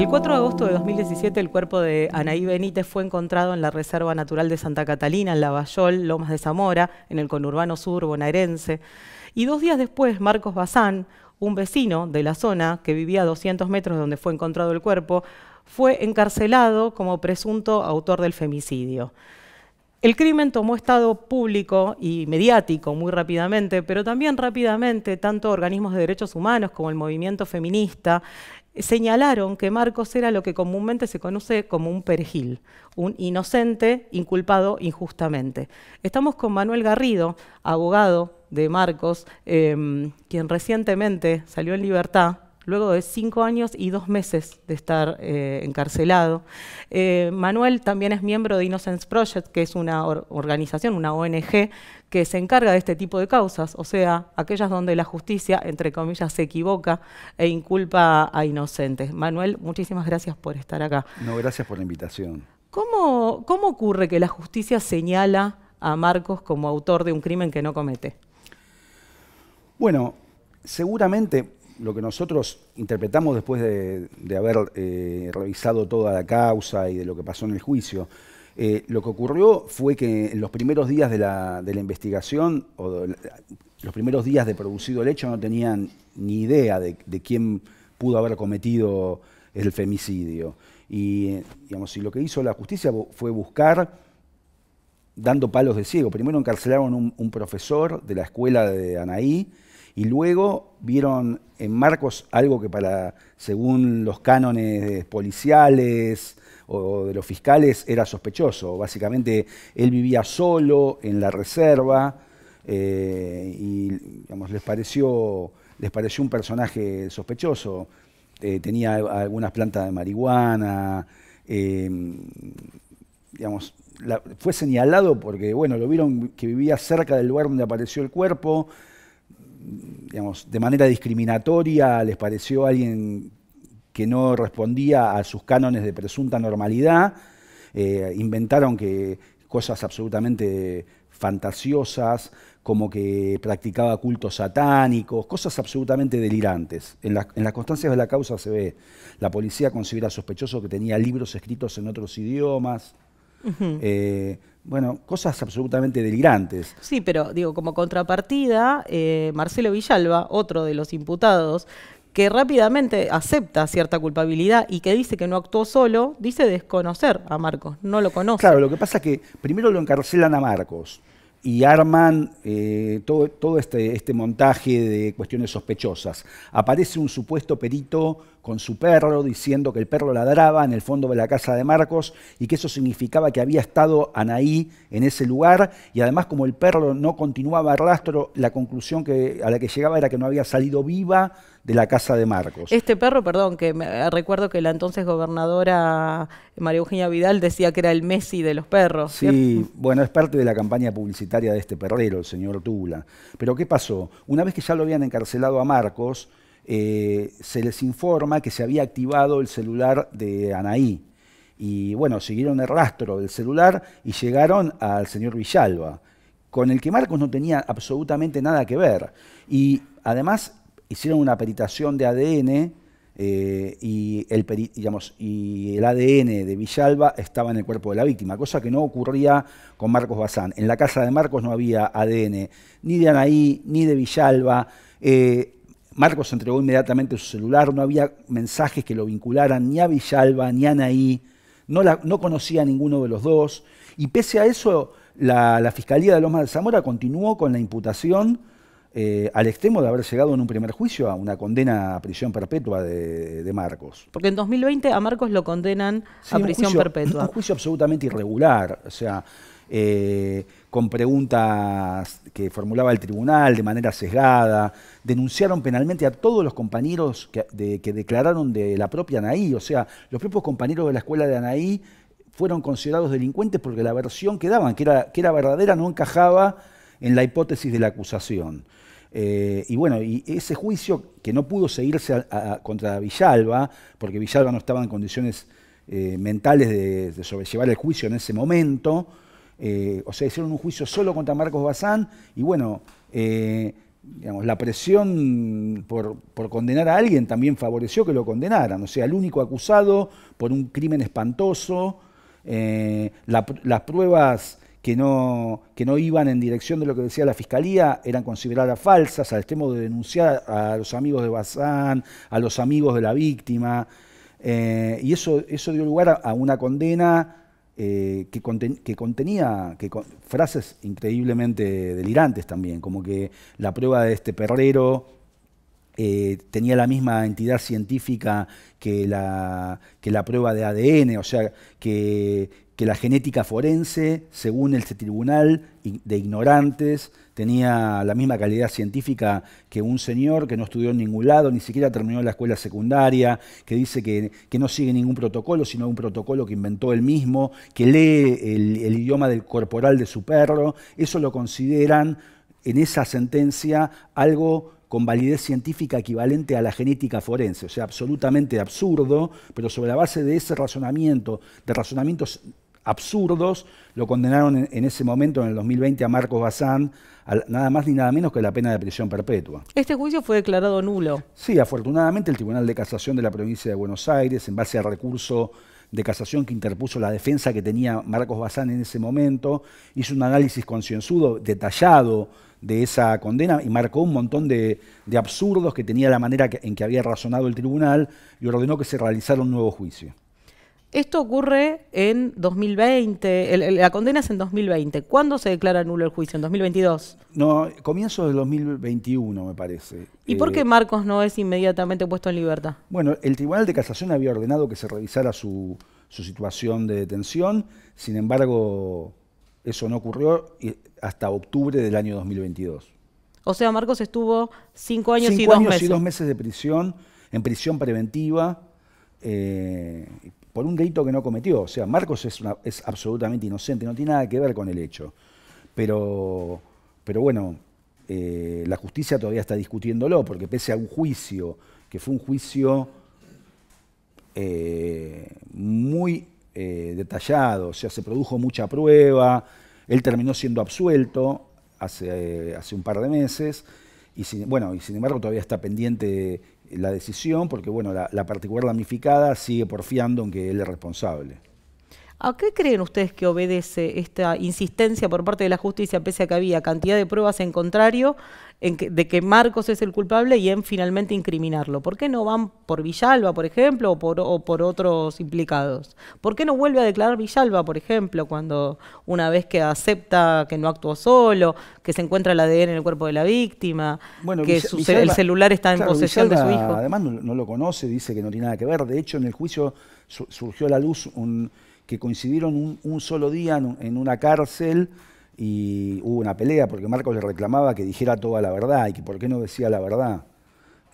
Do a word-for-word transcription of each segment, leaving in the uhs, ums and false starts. El cuatro de agosto de dos mil diecisiete el cuerpo de Anahí Benítez fue encontrado en la Reserva Natural de Santa Catalina, en Lavallol, Lomas de Zamora, en el conurbano sur bonaerense. Y dos días después, Marcos Bazán, un vecino de la zona que vivía a doscientos metros de donde fue encontrado el cuerpo, fue encarcelado como presunto autor del femicidio. El crimen tomó estado público y mediático muy rápidamente, pero también rápidamente tanto organismos de derechos humanos como el movimiento feminista señalaron que Marcos era lo que comúnmente se conoce como un perejil, un inocente inculpado injustamente. Estamos con Manuel Garrido, abogado de Marcos, eh, quien recientemente salió en libertad, luego de cinco años y dos meses de estar eh, encarcelado. Eh, Manuel también es miembro de Innocence Project, que es una or organización, una O N G, que se encarga de este tipo de causas, o sea, aquellas donde la justicia, entre comillas, se equivoca e inculpa a inocentes. Manuel, muchísimas gracias por estar acá. No, gracias por la invitación. ¿Cómo, cómo ocurre que la justicia señala a Marcos como autor de un crimen que no comete? Bueno, seguramente lo que nosotros interpretamos después de, de haber eh, revisado toda la causa y de lo que pasó en el juicio, eh, lo que ocurrió fue que en los primeros días de la, de la investigación, o de, los primeros días de producido el hecho, no tenían ni idea de, de quién pudo haber cometido el femicidio. Y, digamos, y lo que hizo la justicia fue buscar, dando palos de ciego. Primero encarcelaron un, un profesor de la escuela de Anahí, y luego vieron en Marcos algo que para, según los cánones policiales o de los fiscales, era sospechoso. Básicamente él vivía solo en la reserva eh, y digamos, les, pareció, les pareció un personaje sospechoso. Eh, tenía algunas plantas de marihuana, eh, digamos, la, fue señalado porque bueno, lo vieron que vivía cerca del lugar donde apareció el cuerpo. Digamos, de manera discriminatoria les pareció alguien que no respondía a sus cánones de presunta normalidad, eh, inventaron que cosas absolutamente fantasiosas, como que practicaba cultos satánicos, cosas absolutamente delirantes. En, la, en las constancias de la causa se ve, la policía considera sospechoso que tenía libros escritos en otros idiomas. Uh-huh. eh, Bueno, cosas absolutamente delirantes. Sí, pero digo, como contrapartida, eh, Marcelo Villalba, otro de los imputados, que rápidamente acepta cierta culpabilidad y que dice que no actuó solo, dice desconocer a Marcos, no lo conoce. Claro, lo que pasa es que primero lo encarcelan a Marcos y arman eh, todo, todo este, este montaje de cuestiones sospechosas. Aparece un supuesto perito con su perro diciendo que el perro ladraba en el fondo de la casa de Marcos y que eso significaba que había estado Anahí en ese lugar, y además como el perro no continuaba rastro, la conclusión que, a la que llegaba era que no había salido viva de la casa de Marcos. Este perro, perdón, que me, recuerdo que la entonces gobernadora María Eugenia Vidal decía que era el Messi de los perros. Sí, ¿cierto? Bueno, es parte de la campaña publicitaria de este perrero, el señor Tula. Pero ¿qué pasó? Una vez que ya lo habían encarcelado a Marcos, Eh, se les informa que se había activado el celular de Anahí. Y bueno, siguieron el rastro del celular y llegaron al señor Villalba, con el que Marcos no tenía absolutamente nada que ver. Y además hicieron una peritación de A D N eh, y, el peri digamos, y el A D N de Villalba estaba en el cuerpo de la víctima, cosa que no ocurría con Marcos Bazán. En la casa de Marcos no había A D N ni de Anahí ni de Villalba. Eh, Marcos entregó inmediatamente su celular, no había mensajes que lo vincularan ni a Villalba ni a Anahí, no, la, no conocía a ninguno de los dos, y pese a eso la, la Fiscalía de Lomas de Zamora continuó con la imputación eh, al extremo de haber llegado en un primer juicio a una condena a prisión perpetua de, de Marcos. Porque en dos mil veinte a Marcos lo condenan sí, a prisión juicio, perpetua. Un juicio absolutamente irregular, o sea, Eh, con preguntas que formulaba el tribunal de manera sesgada, denunciaron penalmente a todos los compañeros que, de, que declararon de la propia Anahí, o sea, los propios compañeros de la escuela de Anahí fueron considerados delincuentes porque la versión que daban, que era, que era verdadera, no encajaba en la hipótesis de la acusación. Eh, y bueno, y ese juicio que no pudo seguirse a, a, contra Villalba, porque Villalba no estaba en condiciones eh, mentales de, de sobrellevar el juicio en ese momento, Eh, o sea, hicieron un juicio solo contra Marcos Bazán y bueno, eh, Digamos, la presión por, por condenar a alguien también favoreció que lo condenaran. O sea, el único acusado por un crimen espantoso, eh, la, las pruebas que no, que no iban en dirección de lo que decía la Fiscalía eran consideradas falsas, al extremo de denunciar a los amigos de Bazán, a los amigos de la víctima. Eh, y eso, eso dio lugar a una condena Eh, que, conten, que contenía que con, frases increíblemente delirantes también, como que la prueba de este perrero eh, tenía la misma entidad científica que la, que la prueba de A D N, o sea, que, que la genética forense, según este tribunal de ignorantes, tenía la misma calidad científica que un señor que no estudió en ningún lado, ni siquiera terminó la escuela secundaria, que dice que, que no sigue ningún protocolo, sino un protocolo que inventó él mismo, que lee el, el idioma del corporal de su perro. Eso lo consideran en esa sentencia algo con validez científica equivalente a la genética forense. O sea, absolutamente absurdo, pero sobre la base de ese razonamiento, de razonamientos absurdos, lo condenaron en ese momento, en el dos mil veinte, a Marcos Bazán, a nada más ni nada menos que la pena de prisión perpetua. Este juicio fue declarado nulo. Sí, afortunadamente el Tribunal de Casación de la Provincia de Buenos Aires, en base al recurso de casación que interpuso la defensa que tenía Marcos Bazán en ese momento, hizo un análisis concienzudo, detallado, de esa condena y marcó un montón de, de absurdos que tenía la manera que, en que había razonado el tribunal y ordenó que se realizara un nuevo juicio. Esto ocurre en dos mil veinte, el, el, la condena es en dos mil veinte. ¿Cuándo se declara nulo el juicio? ¿En dos mil veintidós? No, comienzos del dos mil veintiuno, me parece. ¿Y eh, por qué Marcos no es inmediatamente puesto en libertad? Bueno, el Tribunal de Casación había ordenado que se revisara su, su situación de detención, sin embargo, eso no ocurrió hasta octubre del año dos mil veintidós. O sea, Marcos estuvo cinco años cinco y dos años meses. Cinco años y dos meses de prisión, en prisión preventiva, eh, por un delito que no cometió. O sea, Marcos es, una, es absolutamente inocente, no tiene nada que ver con el hecho. Pero, pero bueno, eh, la justicia todavía está discutiéndolo, porque pese a un juicio, que fue un juicio eh, muy eh, detallado, o sea, se produjo mucha prueba, él terminó siendo absuelto hace, eh, hace un par de meses, y sin, bueno, y sin embargo todavía está pendiente la decisión, porque bueno, la, la particular damnificada sigue porfiando en que él es responsable. ¿A qué creen ustedes que obedece esta insistencia por parte de la justicia, pese a que había cantidad de pruebas en contrario en que, de que Marcos es el culpable y en finalmente incriminarlo? ¿Por qué no van por Villalba, por ejemplo, o por, o por otros implicados? ¿Por qué no vuelve a declarar Villalba, por ejemplo, cuando una vez que acepta que no actuó solo, que se encuentra el A D N en el cuerpo de la víctima, bueno, que Villa, su, Villalba, el celular está en claro, posesión Villalba, de su hijo? Además no, no lo conoce, dice que no tiene nada que ver. De hecho, en el juicio su, surgió a la luz un... que coincidieron un, un solo día en, en una cárcel y hubo una pelea porque Marcos le reclamaba que dijera toda la verdad y que por qué no decía la verdad,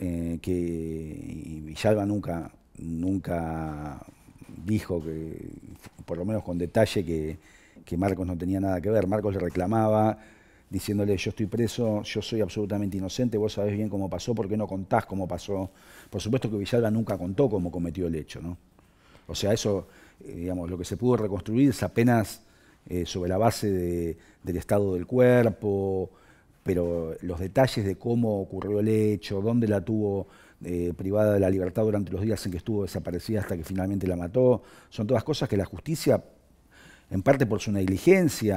eh, que y Villalba nunca, nunca dijo, que, por lo menos con detalle, que, que Marcos no tenía nada que ver. Marcos le reclamaba diciéndole: yo estoy preso, yo soy absolutamente inocente, vos sabés bien cómo pasó, ¿por qué no contás cómo pasó? Por supuesto que Villalba nunca contó cómo cometió el hecho, ¿no? O sea, eso... digamos, lo que se pudo reconstruir es apenas eh, sobre la base de, del estado del cuerpo, pero los detalles de cómo ocurrió el hecho, dónde la tuvo eh, privada de la libertad durante los días en que estuvo desaparecida hasta que finalmente la mató, son todas cosas que la justicia, en parte por su negligencia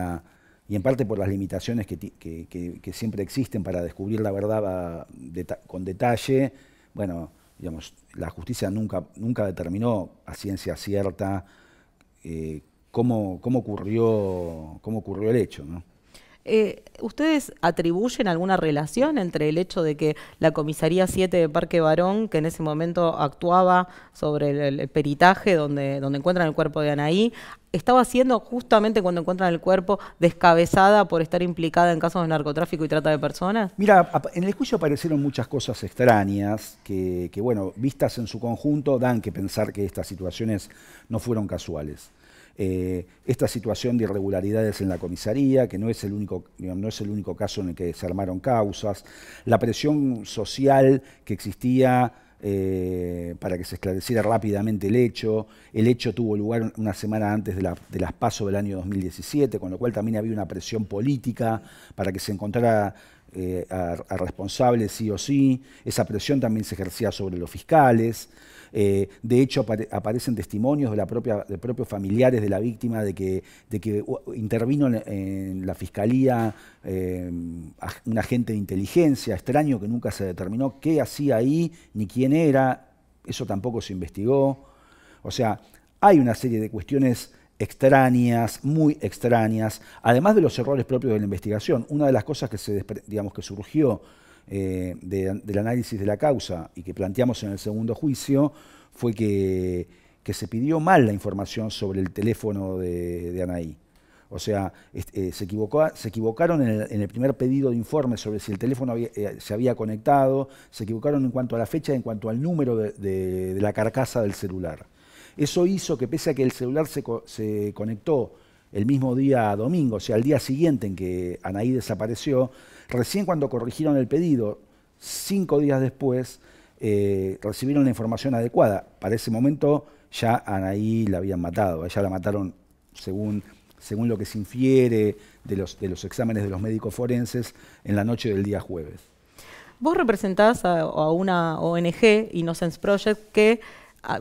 y en parte por las limitaciones que, que, que, que siempre existen para descubrir la verdad a, de, con detalle, bueno... digamos, la justicia nunca, nunca determinó a ciencia cierta eh, cómo, cómo, ocurrió, cómo ocurrió el hecho, ¿no? Eh, ¿Ustedes atribuyen alguna relación entre el hecho de que la Comisaría siete de Parque Barón, que en ese momento actuaba sobre el, el peritaje donde, donde encuentran el cuerpo de Anahí, estaba siendo, justamente cuando encuentran el cuerpo, descabezada por estar implicada en casos de narcotráfico y trata de personas? Mira, en el juicio aparecieron muchas cosas extrañas que, que, bueno, vistas en su conjunto, dan que pensar que estas situaciones no fueron casuales. Eh, esta situación de irregularidades en la comisaría, que no es el único, digamos, no es el único caso en el que se armaron causas, la presión social que existía eh, para que se esclareciera rápidamente el hecho, el hecho tuvo lugar una semana antes de, la, de las PASO del año dos mil diecisiete, con lo cual también había una presión política para que se encontrara eh, a, a responsables sí o sí, esa presión también se ejercía sobre los fiscales. Eh, de hecho, apare aparecen testimonios de, la propia, de propios familiares de la víctima de que, de que intervino en, en la fiscalía eh, un agente de inteligencia extraño que nunca se determinó qué hacía ahí ni quién era. Eso tampoco se investigó. O sea, hay una serie de cuestiones extrañas, muy extrañas, además de los errores propios de la investigación. Una de las cosas que, se, digamos, que surgió Eh, de, del análisis de la causa y que planteamos en el segundo juicio fue que, que se pidió mal la información sobre el teléfono de, de Anahí. O sea, este, eh, se, equivocó, se equivocaron en el, en el primer pedido de informe sobre si el teléfono había, eh, se había conectado, se equivocaron en cuanto a la fecha, en cuanto al número de, de, de la carcasa del celular. Eso hizo que, pese a que el celular se, co se conectó el mismo día domingo, o sea, el día siguiente en que Anahí desapareció, recién cuando corrigieron el pedido, cinco días después, eh, recibieron la información adecuada. Para ese momento ya a Anahí la habían matado, a ella la mataron según, según lo que se infiere de los, de los exámenes de los médicos forenses en la noche del día jueves. Vos representás a, a una O N G, Innocence Project, que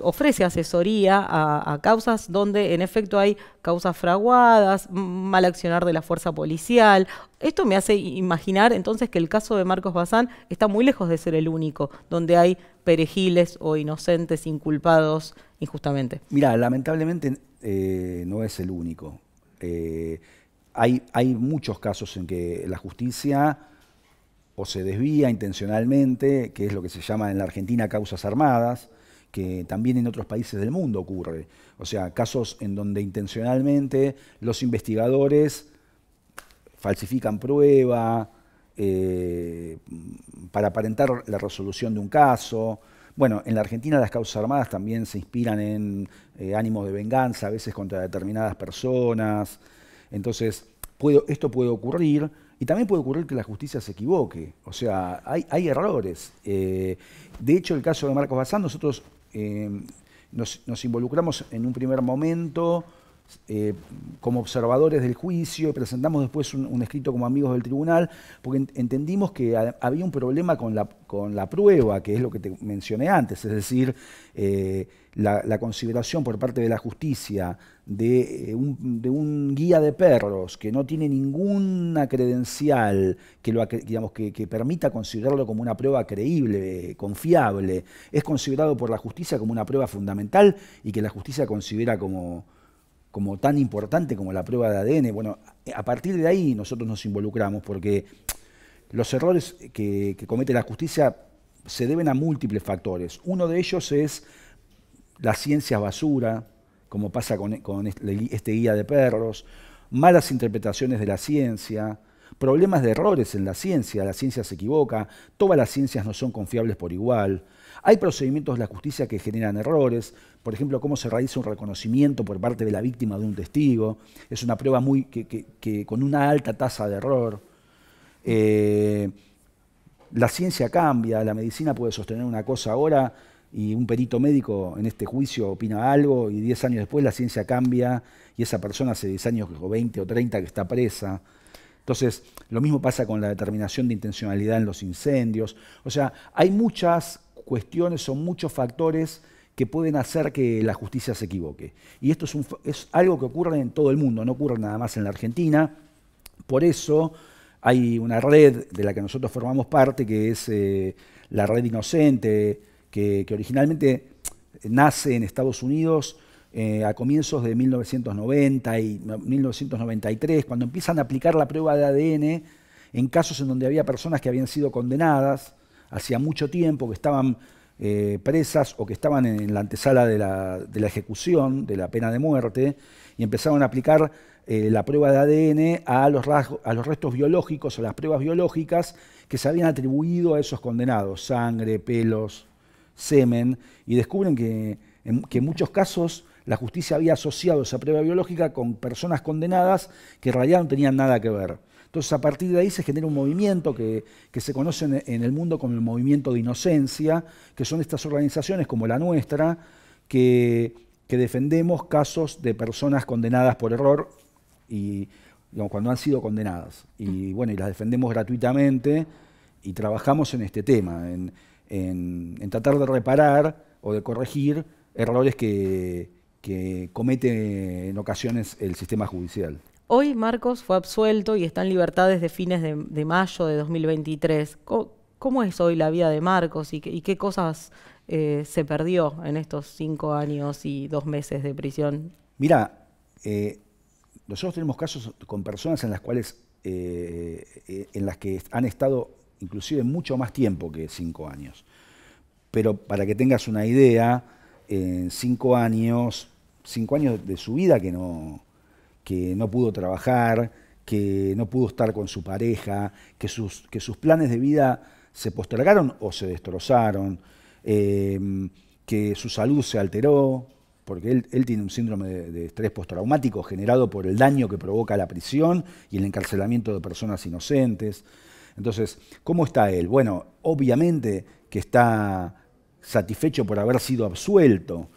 ofrece asesoría a, a causas donde en efecto hay causas fraguadas, mal accionar de la fuerza policial. Esto me hace imaginar entonces que el caso de Marcos Bazán está muy lejos de ser el único, donde hay perejiles o inocentes inculpados injustamente. Mirá, lamentablemente eh, no es el único. Eh, hay, hay muchos casos en que la justicia o se desvía intencionalmente, que es lo que se llama en la Argentina causas armadas, que también en otros países del mundo ocurre. O sea, casos en donde intencionalmente los investigadores falsifican prueba eh, para aparentar la resolución de un caso. Bueno, en la Argentina las causas armadas también se inspiran en eh, ánimos de venganza, a veces contra determinadas personas. Entonces, puedo, esto puede ocurrir. Y también puede ocurrir que la justicia se equivoque. O sea, hay, hay errores. Eh, de hecho, el caso de Marcos Bazán, nosotros eh, nos, nos involucramos en un primer momento eh, como observadores del juicio, presentamos después un, un escrito como amigos del tribunal, porque ent entendimos que a, había un problema con la, con la prueba, que es lo que te mencioné antes, es decir, eh, la, la consideración por parte de la justicia de un, de un guía de perros que no tiene ninguna credencial que, lo, digamos, que, que permita considerarlo como una prueba creíble, confiable, es considerado por la justicia como una prueba fundamental y que la justicia considera como, como tan importante como la prueba de A D N. Bueno, a partir de ahí nosotros nos involucramos porque los errores que, que comete la justicia se deben a múltiples factores. Uno de ellos es la ciencia basura, como pasa con, con este guía de perros, malas interpretaciones de la ciencia, problemas de errores en la ciencia, la ciencia se equivoca, todas las ciencias no son confiables por igual. Hay procedimientos de la justicia que generan errores, por ejemplo, cómo se realiza un reconocimiento por parte de la víctima de un testigo, es una prueba muy que, que, que, con una alta tasa de error. Eh, la ciencia cambia, la medicina puede sostener una cosa ahora, y un perito médico en este juicio opina algo y diez años después la ciencia cambia y esa persona hace diez años o veinte o treinta que está presa. Entonces, lo mismo pasa con la determinación de intencionalidad en los incendios. O sea, hay muchas cuestiones o muchos factores que pueden hacer que la justicia se equivoque. Y esto es, un, es algo que ocurre en todo el mundo, no ocurre nada más en la Argentina. Por eso hay una red de la que nosotros formamos parte, que es eh, la Red Inocente, Que, que originalmente nace en Estados Unidos eh, a comienzos de mil novecientos noventa y mil novecientos noventa y tres, cuando empiezan a aplicar la prueba de A D N en casos en donde había personas que habían sido condenadas hacía mucho tiempo, que estaban eh, presas o que estaban en la antesala de la, de la ejecución, de la pena de muerte, y empezaron a aplicar eh, la prueba de A D N a los, rasgos, a los restos biológicos o las pruebas biológicas que se habían atribuido a esos condenados, sangre, pelos, semen, y descubren que en, que en muchos casos la justicia había asociado esa prueba biológica con personas condenadas que en realidad no tenían nada que ver. Entonces, a partir de ahí se genera un movimiento que, que se conoce en, en el mundo como el movimiento de inocencia, que son estas organizaciones como la nuestra, que, que defendemos casos de personas condenadas por error y digamos, cuando han sido condenadas. Y bueno, y las defendemos gratuitamente y trabajamos en este tema, en, en, en tratar de reparar o de corregir errores que, que comete en ocasiones el sistema judicial. Hoy Marcos fue absuelto y está en libertad desde fines de, de mayo de dos mil veintitrés. ¿Cómo, cómo es hoy la vida de Marcos y, que, y qué cosas eh, se perdió en estos cinco años y dos meses de prisión? Mirá, eh, nosotros tenemos casos con personas en las cuales, eh, eh, en las que han estado inclusive mucho más tiempo que cinco años. Pero para que tengas una idea, en eh, cinco años, cinco años de su vida que no... que no pudo trabajar, que no pudo estar con su pareja, que sus, que sus planes de vida se postergaron o se destrozaron, eh, que su salud se alteró, porque él, él tiene un síndrome de, de estrés postraumático generado por el daño que provoca la prisión y el encarcelamiento de personas inocentes. Entonces, ¿cómo está él? Bueno, obviamente que está satisfecho por haber sido absuelto.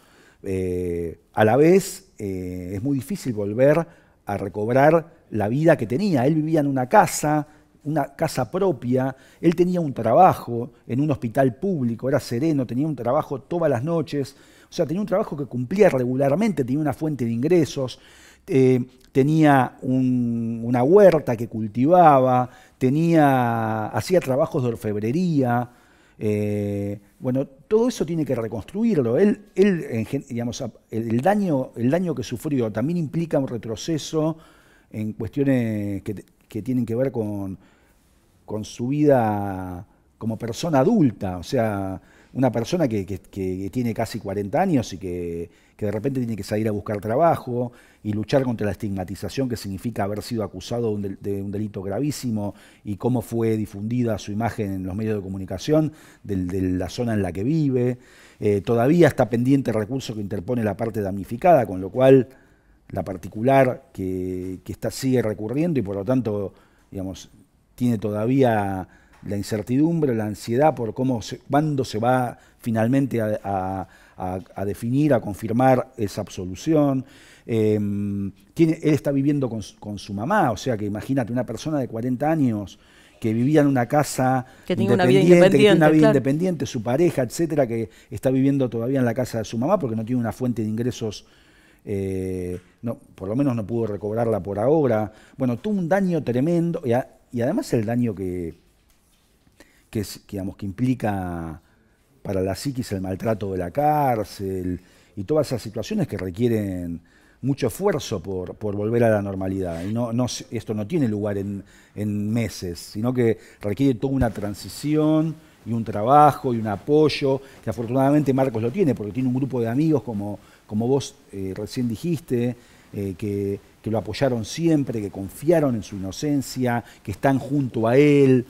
Eh, a la vez, eh, es muy difícil volver a recobrar la vida que tenía. Él vivía en una casa, una casa propia, él tenía un trabajo en un hospital público, era sereno, tenía un trabajo todas las noches, o sea, tenía un trabajo que cumplía regularmente, tenía una fuente de ingresos, eh, tenía un, una huerta que cultivaba, tenía, hacía trabajos de orfebrería, eh, bueno, todo eso tiene que reconstruirlo. Él, él digamos, el daño, el daño que sufrió también implica un retroceso en cuestiones que, que tienen que ver con, con su vida como persona adulta. O sea, una persona que, que, que tiene casi cuarenta años y que, que de repente tiene que salir a buscar trabajo y luchar contra la estigmatización que significa haber sido acusado de un delito gravísimo y cómo fue difundida su imagen en los medios de comunicación de, de la zona en la que vive. Eh, todavía está pendiente el recurso que interpone la parte damnificada, con lo cual la particular que, que está, sigue recurriendo y por lo tanto, digamos, tiene todavía la incertidumbre, la ansiedad por cómo se, cuándo se va finalmente a, a, a, a definir, a confirmar esa absolución. Eh, tiene, él está viviendo con, con su mamá, o sea que imagínate una persona de cuarenta años que vivía en una casa que tenía una vida independiente, que tiene una vida claro. independiente, su pareja, etcétera, que está viviendo todavía en la casa de su mamá porque no tiene una fuente de ingresos, eh, no, por lo menos no pudo recobrarla por ahora. Bueno, tuvo un daño tremendo y, a, y además el daño que Que, es, digamos, que implica para la psiquis el maltrato de la cárcel y todas esas situaciones que requieren mucho esfuerzo por, por volver a la normalidad. Y no, no, esto no tiene lugar en, en meses, sino que requiere toda una transición y un trabajo y un apoyo, que afortunadamente Marcos lo tiene, porque tiene un grupo de amigos, como, como vos eh, recién dijiste, eh, que, que lo apoyaron siempre, que confiaron en su inocencia, que están junto a él.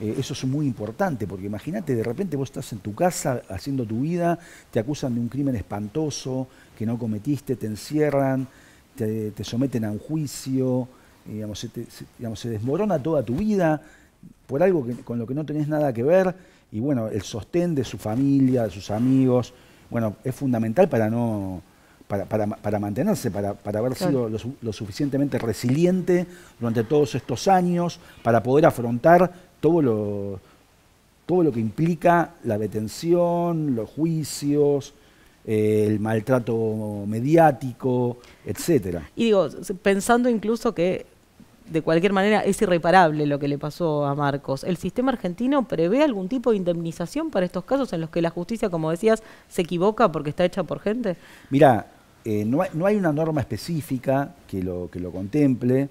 Eh, eso es muy importante, porque imagínate, de repente vos estás en tu casa haciendo tu vida, te acusan de un crimen espantoso que no cometiste, te encierran, te, te someten a un juicio, eh, digamos, se te, se, digamos, se desmorona toda tu vida por algo que, con lo que no tenés nada que ver, y bueno, el sostén de su familia, de sus amigos, bueno, es fundamental para no... Para, para, para mantenerse, para, para haber sido lo, lo suficientemente resiliente durante todos estos años, para poder afrontar todo lo, todo lo que implica la detención, los juicios, eh, el maltrato mediático, etcétera. Y digo, pensando incluso que de cualquier manera es irreparable lo que le pasó a Marcos, ¿el sistema argentino prevé algún tipo de indemnización para estos casos en los que la justicia, como decías, se equivoca porque está hecha por gente? Mirá, Eh, no, hay, no hay una norma específica que lo, que lo contemple.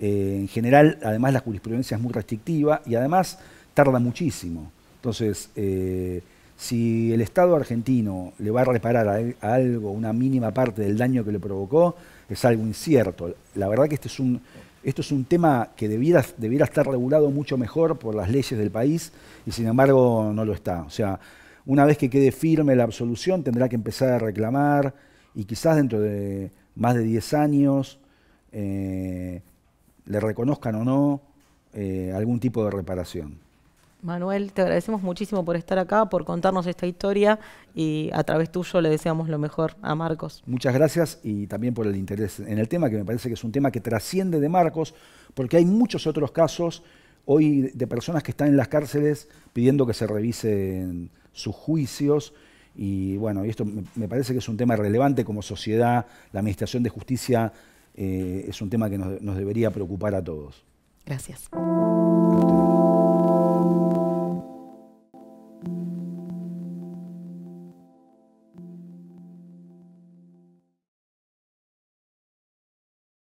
Eh, en general, además, la jurisprudencia es muy restrictiva y además tarda muchísimo. Entonces, eh, si el Estado argentino le va a reparar a, a algo, una mínima parte del daño que le provocó, es algo incierto. La verdad que este es un, esto es un tema que debiera, debiera estar regulado mucho mejor por las leyes del país y, sin embargo, no lo está. O sea, una vez que quede firme la absolución, tendrá que empezar a reclamar. Y quizás dentro de más de diez años eh, le reconozcan o no eh, algún tipo de reparación. Manuel, te agradecemos muchísimo por estar acá, por contarnos esta historia y a través tuyo le deseamos lo mejor a Marcos. Muchas gracias y también por el interés en el tema, que me parece que es un tema que trasciende de Marcos, porque hay muchos otros casos hoy de personas que están en las cárceles pidiendo que se revisen sus juicios y bueno, y esto me parece que es un tema relevante como sociedad. La Administración de Justicia eh, es un tema que nos, nos debería preocupar a todos. Gracias.